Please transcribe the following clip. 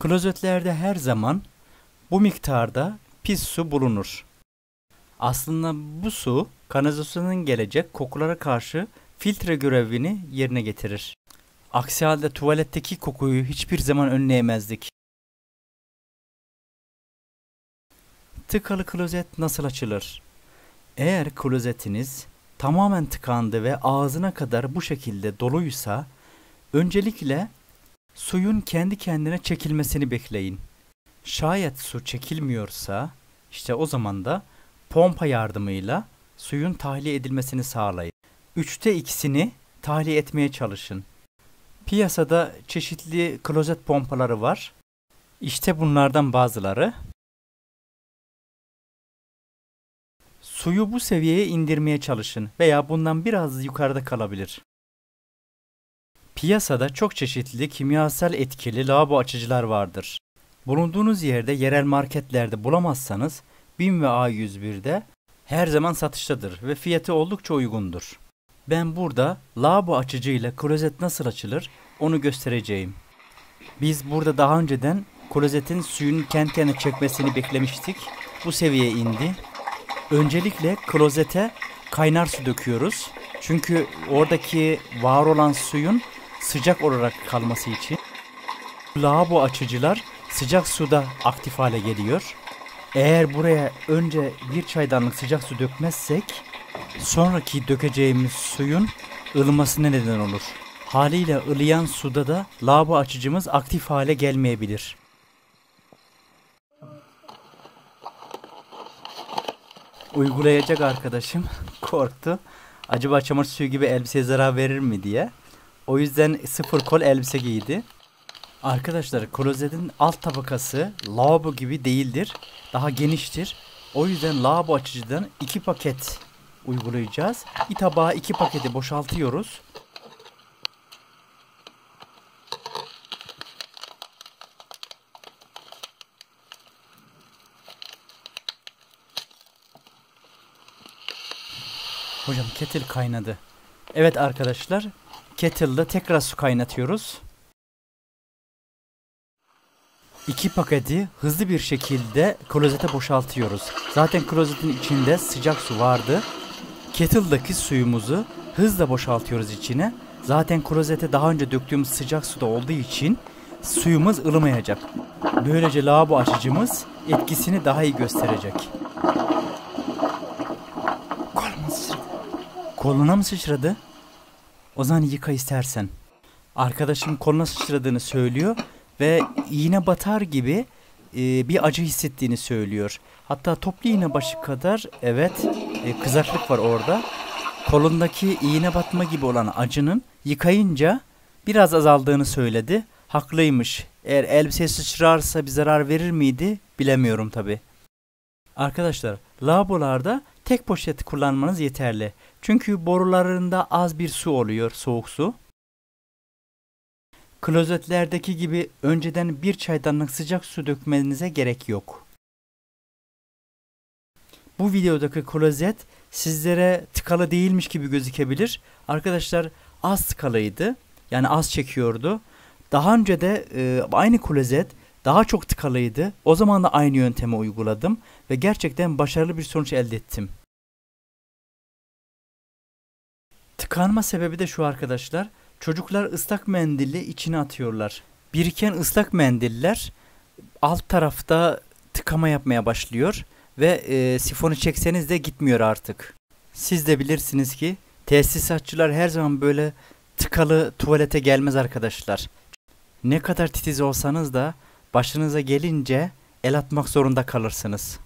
Klozetlerde her zaman bu miktarda pis su bulunur. Aslında bu su kanalizasyonun gelecek kokulara karşı filtre görevini yerine getirir. Aksi halde tuvaletteki kokuyu hiçbir zaman önleyemezdik. Tıkalı klozet nasıl açılır? Eğer klozetiniz tamamen tıkandı ve ağzına kadar bu şekilde doluysa, öncelikle suyun kendi kendine çekilmesini bekleyin. Şayet su çekilmiyorsa, işte o zaman da pompa yardımıyla suyun tahliye edilmesini sağlayın. 3'te 2'sini tahliye etmeye çalışın. Piyasada çeşitli klozet pompaları var. İşte bunlardan bazıları. Suyu bu seviyeye indirmeye çalışın veya bundan biraz yukarıda kalabilir. Piyasada çok çeşitli kimyasal etkili lavabo açıcılar vardır. Bulunduğunuz yerde yerel marketlerde bulamazsanız BİM ve A101'de her zaman satıştadır ve fiyatı oldukça uygundur. Ben burada lavabo açıcıyla klozet nasıl açılır onu göstereceğim. Biz burada daha önceden klozetin suyunun kendi kendine çekmesini beklemiştik. Bu seviyeye indi. Öncelikle klozete kaynar su döküyoruz. Çünkü oradaki var olan suyun sıcak olarak kalması için. Lavabo açıcılar sıcak suda aktif hale geliyor. Eğer buraya önce bir çaydanlık sıcak su dökmezsek sonraki dökeceğimiz suyun ılımasına neden olur. Haliyle ılıyan suda da lavabo açıcımız aktif hale gelmeyebilir. Uygulayacak arkadaşım korktu. Acaba çamaşır suyu gibi elbiseye zarar verir mi diye. O yüzden sıfır kol elbise giydi. Arkadaşlar klozetin alt tabakası lavabo gibi değildir. Daha geniştir. O yüzden lavabo açıcıdan 2 paket uygulayacağız. Bir tabağa 2 paketi boşaltıyoruz. Hocam kettle kaynadı. Evet arkadaşlar, kettle'da tekrar su kaynatıyoruz. 2 paketi hızlı bir şekilde klozete boşaltıyoruz. Zaten klozetin içinde sıcak su vardı. Kettle'daki suyumuzu hızla boşaltıyoruz içine. Zaten klozete daha önce döktüğümüz sıcak su da olduğu için suyumuz ılımayacak. Böylece lavabo açıcımız etkisini daha iyi gösterecek. Koluna mı sıçradı? O zaman yıka istersen. Arkadaşım koluna sıçradığını söylüyor ve iğne batar gibi bir acı hissettiğini söylüyor. Hatta toplu iğne başı kadar evet kızarıklık var orada. Kolundaki iğne batma gibi olan acının yıkayınca biraz azaldığını söyledi. Haklıymış. Eğer elbise sıçrarsa bir zarar verir miydi bilemiyorum tabi. Arkadaşlar lavabolarda tek poşet kullanmanız yeterli. Çünkü borularında az bir su oluyor, soğuk su. Klozetlerdeki gibi önceden bir çaydanlık sıcak su dökmenize gerek yok. Bu videodaki klozet sizlere tıkalı değilmiş gibi gözükebilir. Arkadaşlar az tıkalıydı. Yani az çekiyordu. Daha önce de aynı klozet daha çok tıkalıydı. O zaman da aynı yöntemi uyguladım ve gerçekten başarılı bir sonuç elde ettim. Tıkanma sebebi de şu arkadaşlar. Çocuklar ıslak mendili içine atıyorlar. Biriken ıslak mendiller alt tarafta tıkama yapmaya başlıyor. Ve sifonu çekseniz de gitmiyor artık. Siz de bilirsiniz ki tesisatçılar her zaman böyle tıkalı tuvalete gelmez arkadaşlar. Ne kadar titiz olsanız da başınıza gelince el atmak zorunda kalırsınız.